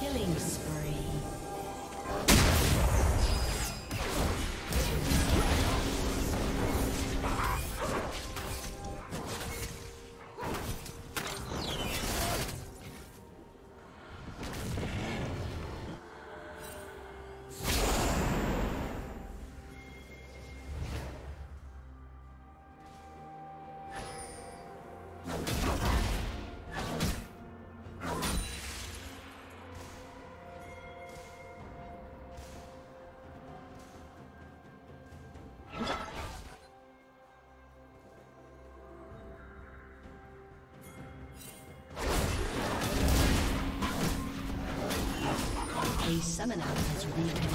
Killing spree. A summoner has reconnected.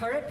Turret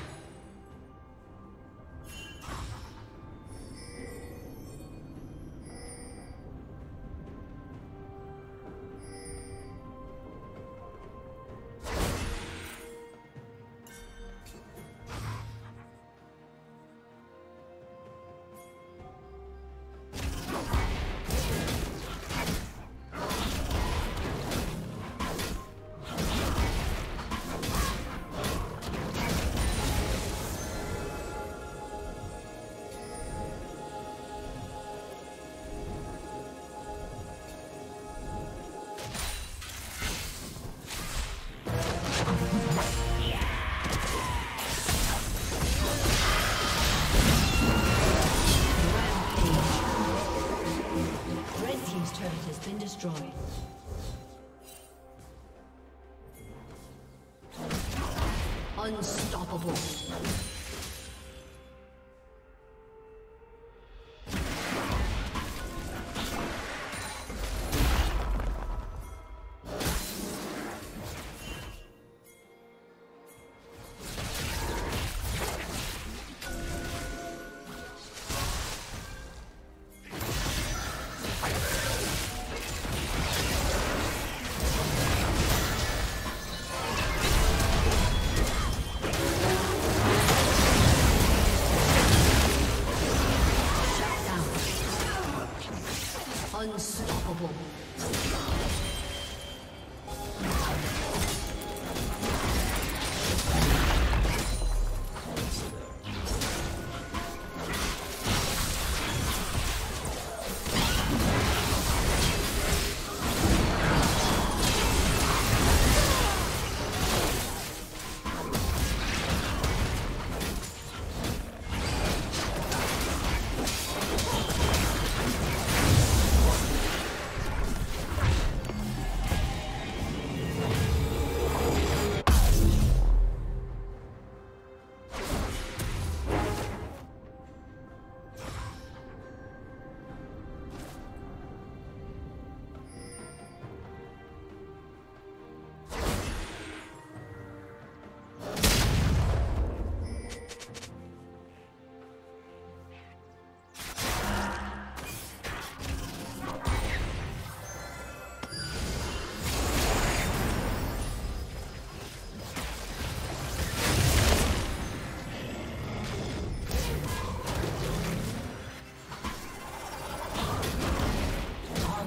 Drawing. Unstoppable. Unstoppable.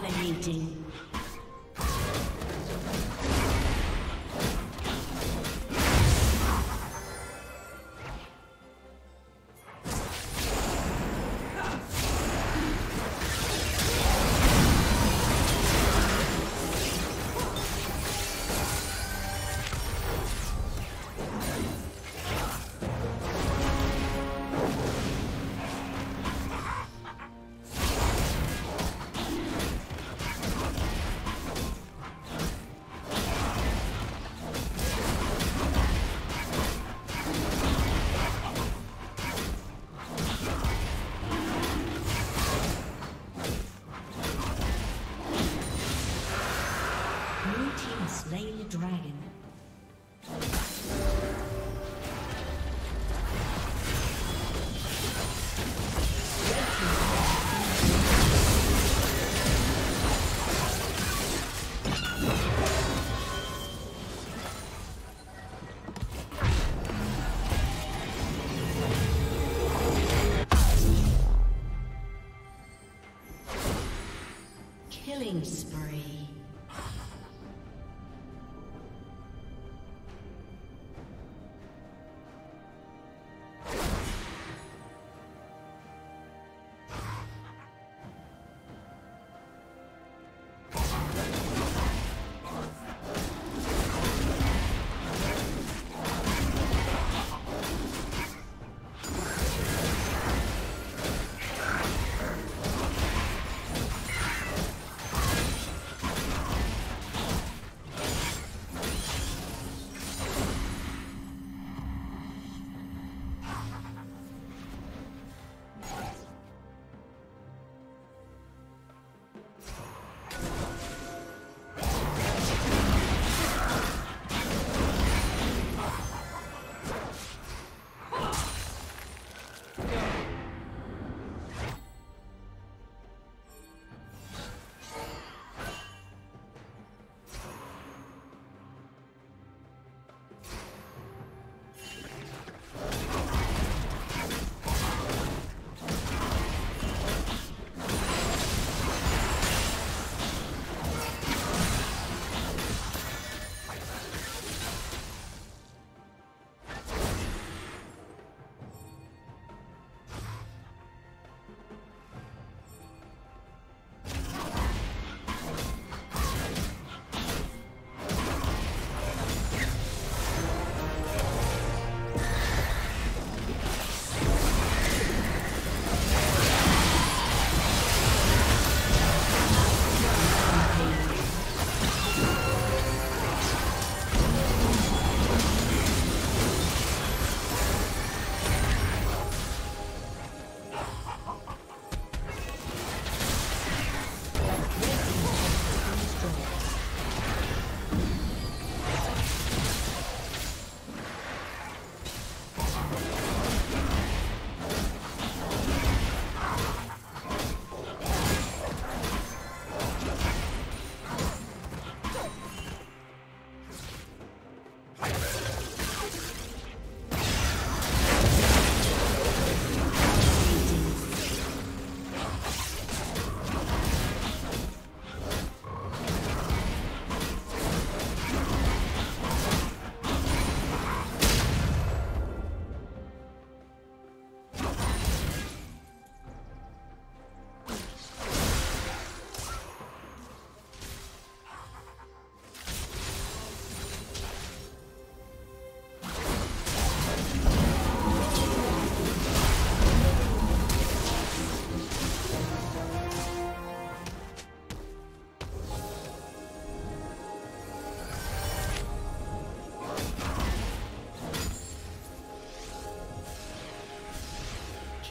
Dominating. Killing spree.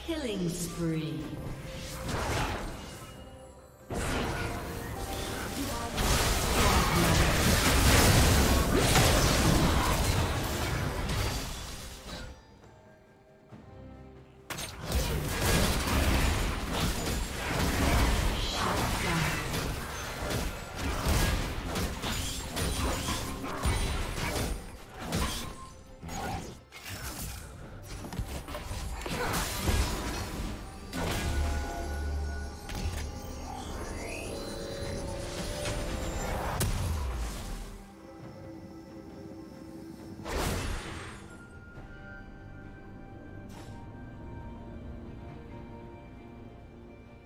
Killing spree.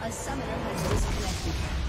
A summoner has disconnected.